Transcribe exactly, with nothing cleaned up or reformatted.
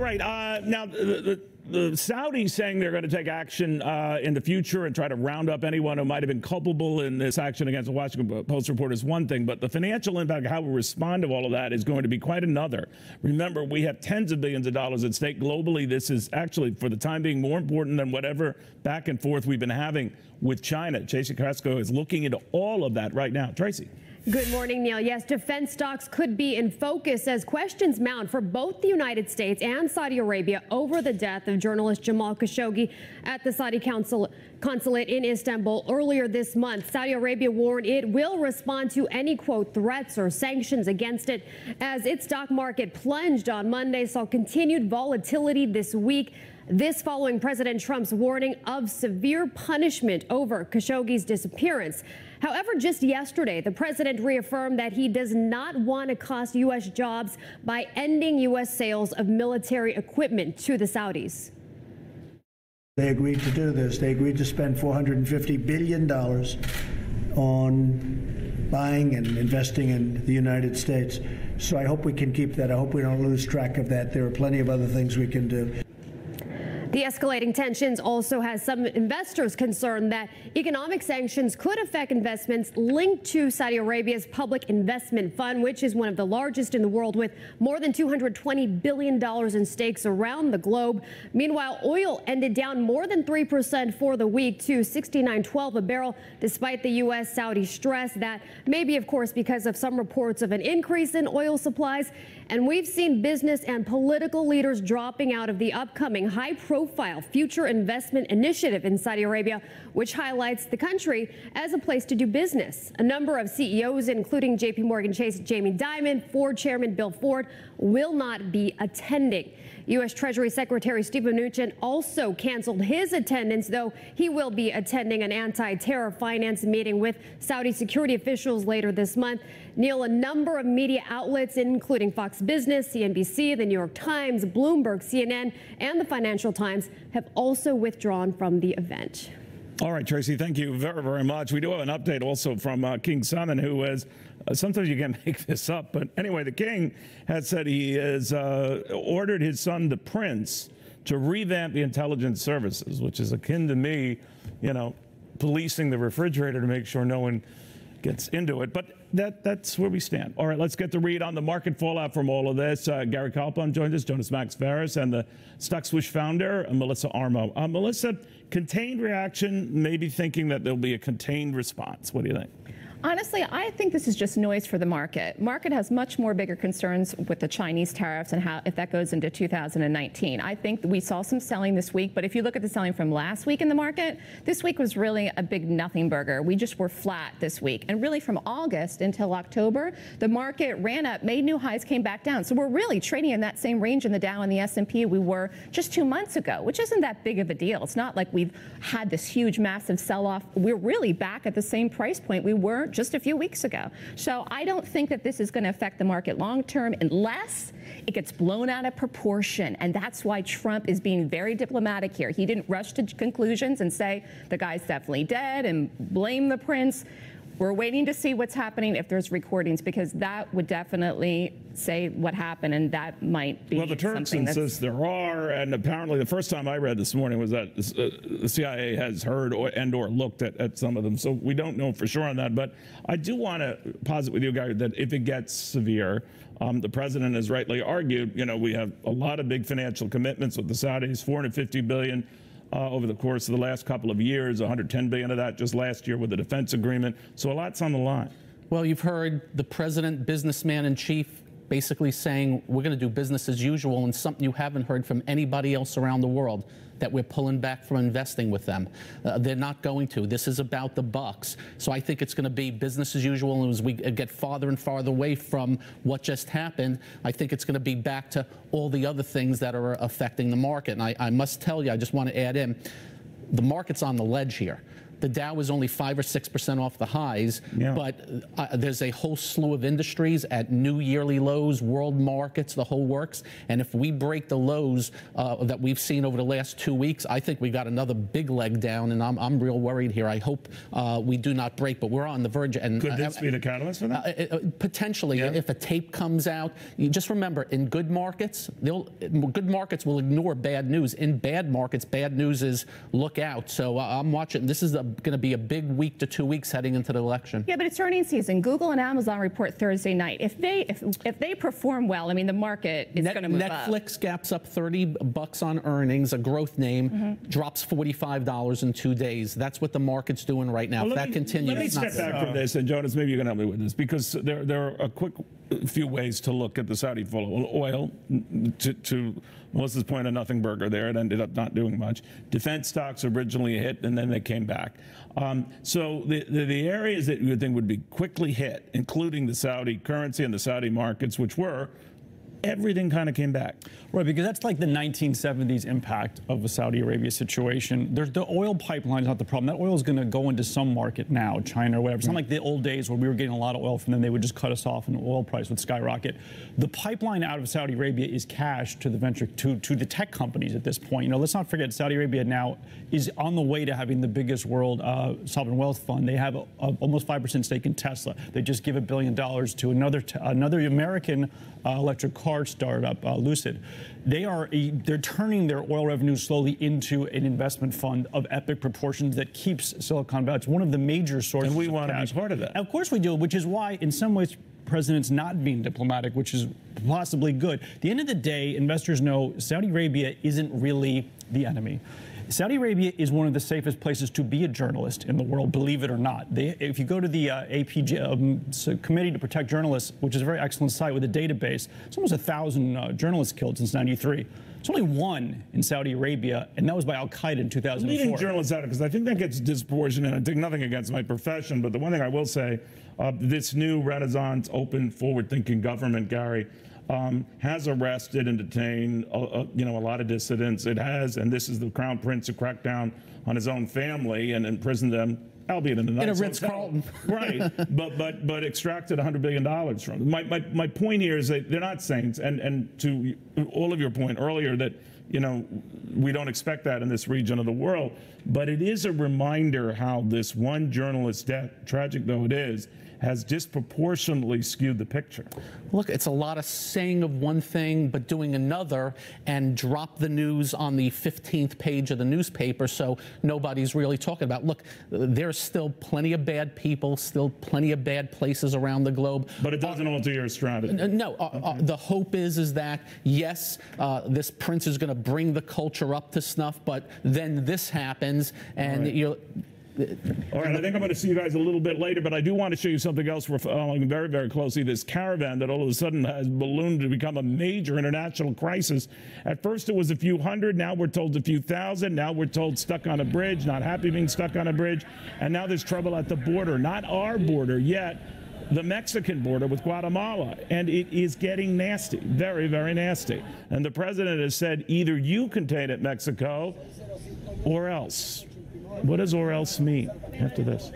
All right. Uh, now, the, the, the Saudis saying they're going to take action uh, in the future and try to round up anyone who might have been culpable in this action against the Washington Post reporter is one thing, but the financial impact, how we respond to all of that, is going to be quite another. Remember, we have tens of billions of dollars at stake globally. This is actually, for the time being, more important than whatever back and forth we've been having with China. Tracy Carrasco is looking into all of that right now. Tracy. Good morning, Neil. Yes, defense stocks could be in focus as questions mount for both the United States and Saudi Arabia over the death of journalist Jamal Khashoggi at the Saudi consul consulate in Istanbul earlier this month. Saudi Arabia warned it will respond to any, quote, threats or sanctions against it, as its stock market plunged on Monday, saw continued volatility this week. This following President Trump's warning of severe punishment over Khashoggi's disappearance. However, just yesterday, the president reaffirmed that he does not want to cost U S jobs by ending U S sales of military equipment to the Saudis. They agreed to do this. They agreed to spend four hundred fifty billion dollars on buying and investing in the United States. So I hope we can keep that. I hope we don't lose track of that. There are plenty of other things we can do. The escalating tensions also has some investors concerned that economic sanctions could affect investments linked to Saudi Arabia's public investment fund, which is one of the largest in the world, with more than two hundred twenty billion dollars in stakes around the globe. Meanwhile, oil ended down more than three percent for the week to sixty-nine twelve a barrel, despite the U S-Saudi stress. That may be, of course, because of some reports of an increase in oil supplies. And we've seen business and political leaders dropping out of the upcoming high-profile Profile Future Investment Initiative in Saudi Arabia, which highlights the country as a place to do business. A number of C E Os, including J P Morgan Chase, Jamie Dimon, Ford Chairman Bill Ford, will not be attending. U S Treasury Secretary Steven Mnuchin also canceled his attendance, though he will be attending an anti-terror finance meeting with Saudi security officials later this month. Neil, a number of media outlets, including Fox Business, C N B C, The New York Times, Bloomberg, C N N, and the Financial Times, have also withdrawn from the event. All right, Tracy, thank you very, very much. We do have an update also from uh, King Salman, who is, uh, sometimes you can make this up, but anyway, the king has said he has uh, ordered his son, the prince, to revamp the intelligence services, which is akin to me, you know, policing the refrigerator to make sure no one gets into it. But that, that's where we stand. All right, let's get the read on the market fallout from all of this. Uh, Gary Kalpan joins us, Jonas Max Ferris, and the Stock Swoosh founder, uh, Melissa Armo. Uh, Melissa, contained reaction, maybe thinking that there'll be a contained response. What do you think? Honestly, I think this is just noise for the market. Market has much more bigger concerns with the Chinese tariffs and how if that goes into two thousand nineteen. I think we saw some selling this week, but if you look at the selling from last week in the market, this week was really a big nothing burger. We just were flat this week. And really from August until October, the market ran up, made new highs, came back down. So we're really trading in that same range in the Dow and the S and P we were just two months ago, which isn't that big of a deal. It's not like we've had this huge, massive sell-off. We're really back at the same price point we were just a few weeks ago. So I don't think that this is going to affect the market long term unless it gets blown out of proportion. And that's why Trump is being very diplomatic here. He didn't rush to conclusions and say the guy's definitely dead and blame the prince. We're waiting to see what's happening if there's recordings, because that would definitely say what happened, and that might be. Well, the Turks says there are, and apparently the first time I read this morning was that the C I A has heard or, and or looked at, at some of them, so we don't know for sure on that. But I do want to posit with you, Gary, that if it gets severe, um, the president has rightly argued, you know, we have a lot of big financial commitments with the Saudis, four hundred fifty billion dollars. Uh, over the course of the last couple of years, one hundred ten billion dollars of that just last year with the defense agreement. So a lot's on the line. Well, you've heard the president, businessman in chief, basically saying we're going to do business as usual, and something you haven't heard from anybody else around the world, that we're pulling back from investing with them. Uh, they're not going to. This is about the bucks. So I think it's going to be business as usual. And as we get farther and farther away from what just happened, I think it's going to be back to all the other things that are affecting the market. And I, I must tell you, I just want to add in, the market's on the ledge here. The Dow is only five or six percent off the highs, yeah. but uh, there's a whole slew of industries at new yearly lows, world markets, the whole works. And if we break the lows uh, that we've seen over the last two weeks, I think we've got another big leg down, and I'm, I'm real worried here. I hope uh, we do not break, but we're on the verge. And could this uh, be the catalyst for that? Uh, it, uh, potentially, yeah. if a tape comes out. You just remember, in good markets, they'll, good markets will ignore bad news. In bad markets, bad news is look out. So uh, I'm watching. This is going to be a big week to two weeks heading into the election. Yeah, but it's earnings season. Google and Amazon report Thursday night. If they if, if they perform well, I mean, the market is Net, going to move Netflix up. Netflix gaps up thirty bucks on earnings, a growth name, mm-hmm. drops forty-five dollars in two days. That's what the market's doing right now. Well, if that me, continues. Let me step back uh, from this, and Jonas, maybe you can help me with this, because there there are a quick few ways to look at the Saudi follow oil to. to Melissa's point of nothing burger there. It ended up not doing much. Defense stocks originally hit, and then they came back. Um, so the, the, the areas that you would think would be quickly hit, including the Saudi currency and the Saudi markets, which were, everything kind of came back. Right, because that's like the nineteen seventies impact of the Saudi Arabia situation. There's, the oil pipeline is not the problem. That oil is going to go into some market now, China or whatever. It's not like the old days where we were getting a lot of oil from them. They would just cut us off and the oil price would skyrocket. The pipeline out of Saudi Arabia is cash to the venture, to, to the tech companies at this point. You know, let's not forget Saudi Arabia now is on the way to having the biggest world uh, sovereign wealth fund. They have a, a, almost five percent stake in Tesla. They just give a billion dollars to another, t another American uh, electric car startup, uh, Lucid. They are a, they're turning their oil revenue slowly into an investment fund of epic proportions that keeps Silicon Valley. It's one of the major sources. And we want to be part of that. Of course we do, which is why, in some ways, president's not being diplomatic, which is possibly good. At the end of the day, investors know Saudi Arabia isn't really the enemy. Saudi Arabia is one of the safest places to be a journalist in the world, believe it or not. They, if you go to the uh, A P J, um, so Committee to Protect Journalists, which is a very excellent site with a database, it's almost one thousand uh, journalists killed since ninety-three. It's only one in Saudi Arabia, and that was by Al-Qaeda in two thousand four. I'm leaving journalists out, because I think that gets disproportionate. I take nothing against my profession, but the one thing I will say, uh, this new renaissance, open, forward-thinking government, Gary, Um, has arrested and detained, uh, you know, a lot of dissidents. It has, and this is the crown prince who cracked down on his own family and imprisoned them, albeit in a nice in a Ritz-Carlton, right? But but but extracted one hundred billion dollars from them. My, my my point here is that they're not saints, and and to all of your point earlier that, you know, we don't expect that in this region of the world. But it is a reminder how this one journalist's death, tragic though it is, has disproportionately skewed the picture. Look, it's a lot of saying of one thing but doing another, and drop the news on the fifteenth page of the newspaper, so nobody's really talking about. Look, there's still plenty of bad people, still plenty of bad places around the globe. But it doesn't uh, alter your strategy. No, uh, okay. uh, the hope is is that, yes, uh, this prince is going to bring the culture up to snuff, but then this happens, and right. you're... All right, I think I'm going to see you guys a little bit later, but I do want to show you something else we're following very, very closely. This caravan that all of a sudden has ballooned to become a major international crisis. At first it was a few hundred, now we're told a few thousand, now we're told stuck on a bridge, not happy being stuck on a bridge, and now there's trouble at the border, not our border yet, the Mexican border with Guatemala, and it is getting nasty, very, very nasty. And the president has said either you contain it, Mexico, or else. What does or else mean after this?